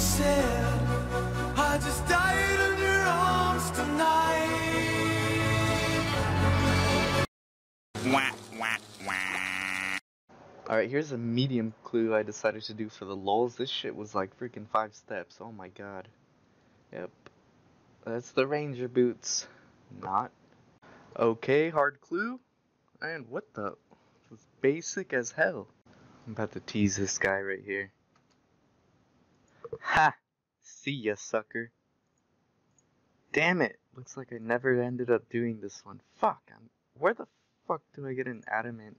said, I just died in your arms tonight. Wah, wah, wah. Alright, here's a medium clue I decided to do for the lulz. This shit was like freaking 5 steps. Oh my god. Yep. That's the Ranger boots. Not. Okay, hard clue. And what the? It's basic as hell. I'm about to tease this guy right here. Ha! See ya, sucker. Damn it! Looks like I never ended up doing this one. Fuck! Where the fuck do I get an adamant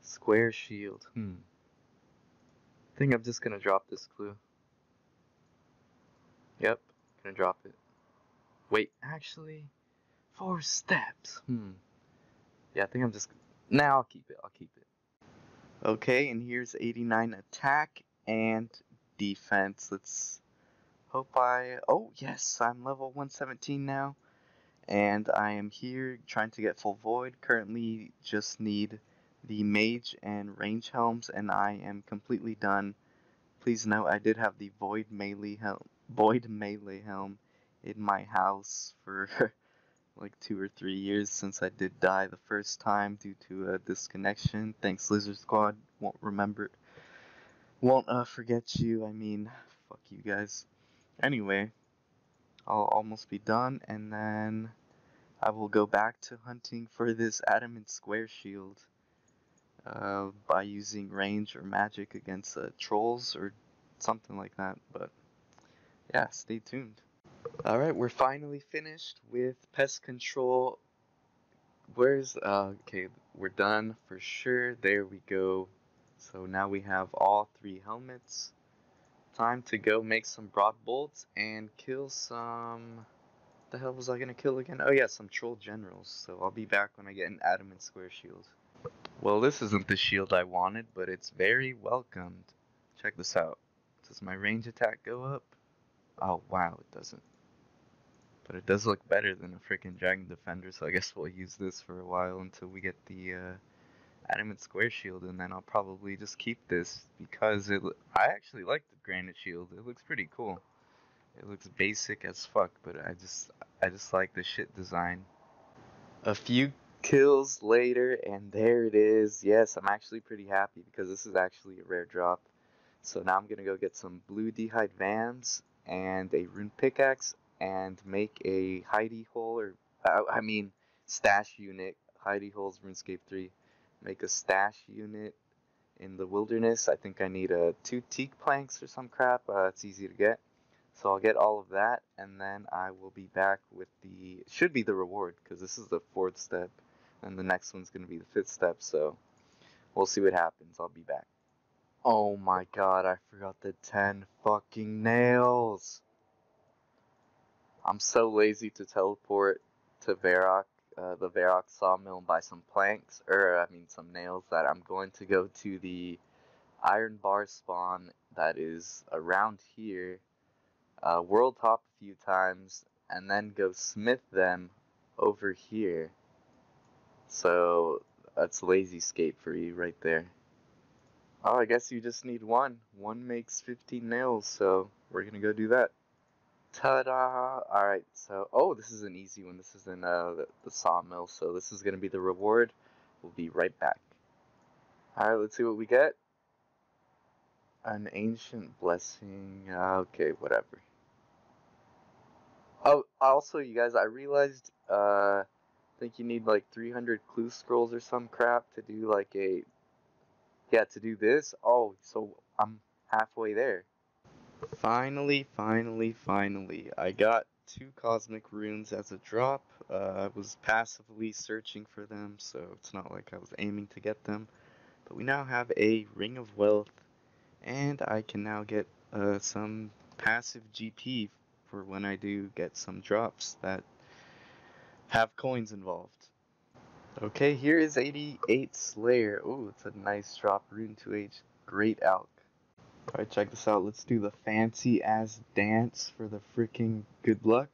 square shield? I think I'm just gonna drop this clue. Yep, gonna drop it. Wait, actually, 4 steps. Yeah, I think I'm just... Nah, I'll keep it. Okay, and here's 89 attack and defense. Let's hope I... Oh, yes, I'm level 117 now. And I am here trying to get full void. Currently, just need the mage and range helms, and I am completely done. Please note, I did have the void melee helm in my house for... like 2 or 3 years since I did die the first time due to a disconnection. Thanks, Lizard Squad. Won't forget you. I mean, fuck you guys. Anyway, I'll almost be done, and then I will go back to hunting for this adamant square shield by using range or magic against trolls or something like that. But yeah, stay tuned. Alright, we're finally finished with pest control. Okay, we're done for sure. There we go. So now we have all 3 helmets. Time to go make some broad bolts and kill some... The hell was I gonna kill again? Oh yeah, some troll generals. So I'll be back when I get an adamant square shield. Well, this isn't the shield I wanted, but it's very welcomed. Check this out. Does my range attack go up? Oh wow, it doesn't. But it does look better than a freaking Dragon Defender, so I guess we'll use this for a while until we get the adamant square shield, and then I'll probably just keep this because I actually like the granite shield. It looks pretty cool. It looks basic as fuck, but I just like the shit design. A few kills later, and there it is. Yes, I'm actually pretty happy because this is actually a rare drop. So now I'm gonna go get some blue dehyde vans and a rune pickaxe, and make a hidey hole, or I mean stash unit. Hidey holes, RuneScape 3. Make a stash unit in the wilderness. I think I need 2 teak planks or some crap. It's easy to get, so I'll get all of that, and then I will be back with the... should be the reward, because this is the 4th step, and the next one's gonna be the 5th step. So we'll see what happens. I'll be back. Oh my god, I forgot the 10 fucking nails! I'm so lazy to teleport to Varrock, the Verox sawmill, and buy some planks, some nails, that I'm going to go to the iron bar spawn that is around here, world hop a few times, and then go smith them over here. So, that's lazy scape for you right there. Oh, I guess you just need one. One makes 15 nails, so we're gonna go do that. Ta-da! Alright, so... Oh, this is an easy one. This is in the sawmill, so this is gonna be the reward. We'll be right back. Alright, let's see what we get. An ancient blessing. Okay, whatever. Oh, also, you guys, I realized... I think you need, like, 300 clue scrolls or some crap to do, like, a... Yeah, to do this. Oh, so I'm halfway there. Finally, I got 2 cosmic runes as a drop. I was passively searching for them, so it's not like I was aiming to get them. But we now have a ring of wealth, and I can now get some passive GP for when I do get some drops that have coins involved. Okay, here is 88 Slayer. Ooh, it's a nice drop. Rune 2H. Great Alk. Alright, check this out. Let's do the fancy ass dance for the freaking good luck.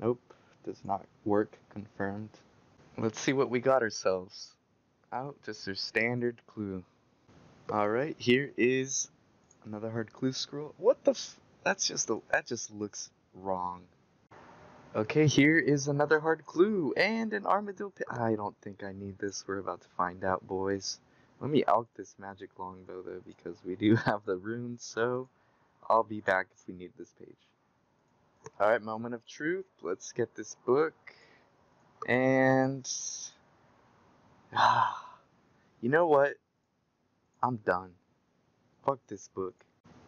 Nope, does not work. Confirmed. Let's see what we got ourselves. Just your standard clue. Alright, here is Another hard clue scroll. What the f— that just looks wrong. Okay, here is another hard clue and an armadillo pit. I don't think I need this. We're about to find out, boys. Let me alk this magic longbow though, because we do have the runes, so I'll be back if we need this page. Alright, moment of truth. Let's get this book. And you know what? I'm done. Fuck this book.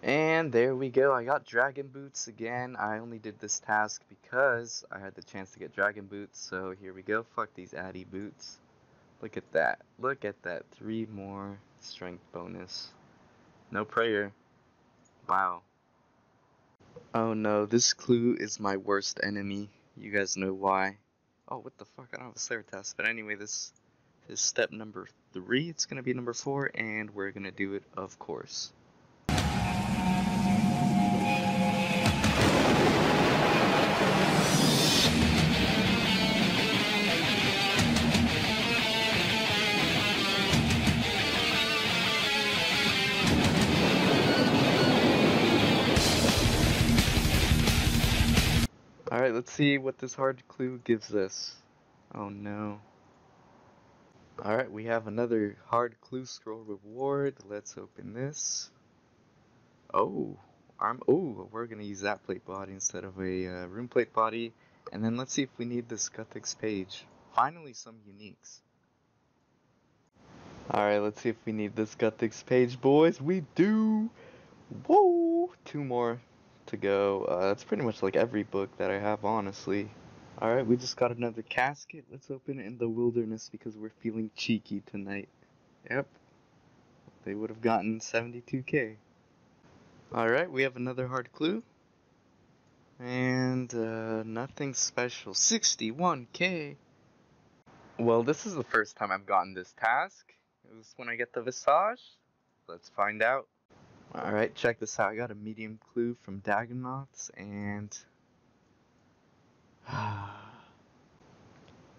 And there we go. I got dragon boots again. I only did this task because I had the chance to get dragon boots. So here we go. Fuck these Addy boots. Look at that. Look at that. 3 more strength bonus. No prayer. Wow. Oh no, this clue is my worst enemy. You guys know why. Oh, what the fuck? I don't have a Slayer test. But anyway, this is step number 3. It's going to be number 4, and we're going to do it, of course. Alright, let's see what this hard clue gives us. Oh no. Alright, we have another hard clue scroll reward. Let's open this. Oh, we're gonna use that plate body instead of a room plate body. And then let's see if we need this Guthix page. Finally, some uniques. Alright, let's see if we need this Guthix page, boys. We do! Whoa! 2 more to go. That's pretty much like every book that I have, honestly. Alright, we just got another casket. Let's open it in the wilderness because we're feeling cheeky tonight. Yep. They would have gotten 72k. Alright, we have another hard clue. And nothing special. 61k! Well, this is the first time I've gotten this task. Is this when I get the visage? Let's find out. Alright, check this out. I got a medium clue from Dagonoths, and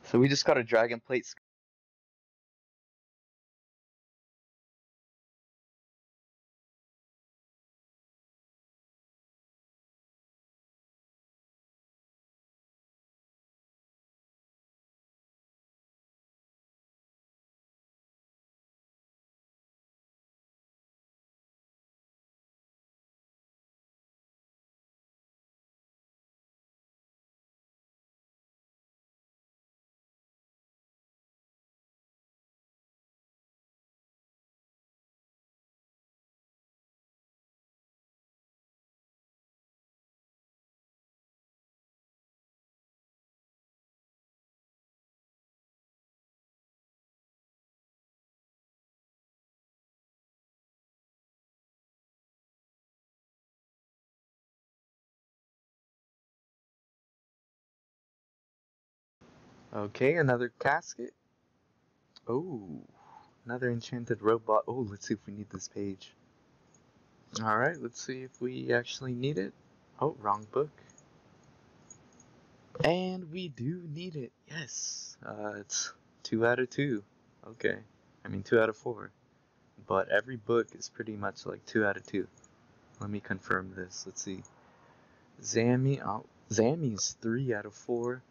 so we just got a dragon plate. Okay, another casket. Oh, another enchanted robot. Oh, let's see if we need this page. Alright, let's see if we actually need it. Oh, wrong book. And we do need it. Yes. It's 2 out of 2. Okay. I mean 2 out of 4. But every book is pretty much like 2 out of 2. Let me confirm this. Let's see. Zami. Oh, Zami's 3 out of 4.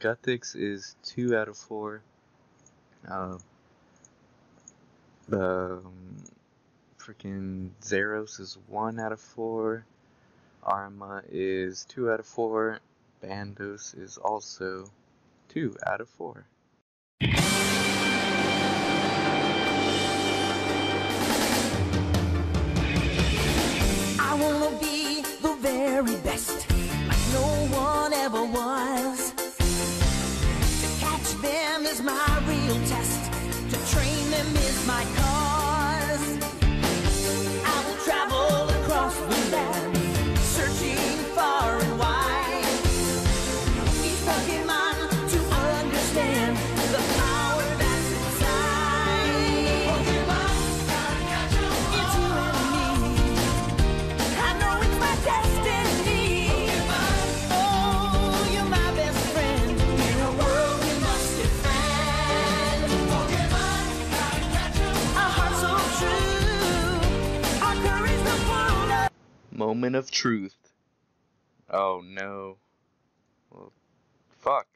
Guthix is 2 out of 4. Freaking Zeros is 1 out of 4. Arma is 2 out of 4. Bandos is also 2 out of 4. I wanna be the very best, like no one ever was. Is my real test, to train them is my cause. I will travel across the land, searching far and wide. Each Pokemon to understand the power that's inside. Pokemon, it's you and me. I know it's my destiny. Oh, you're my best friend in a world. Must defend Pokemon, gotta catch 'em. Moment of truth. Oh no. Well, fuck.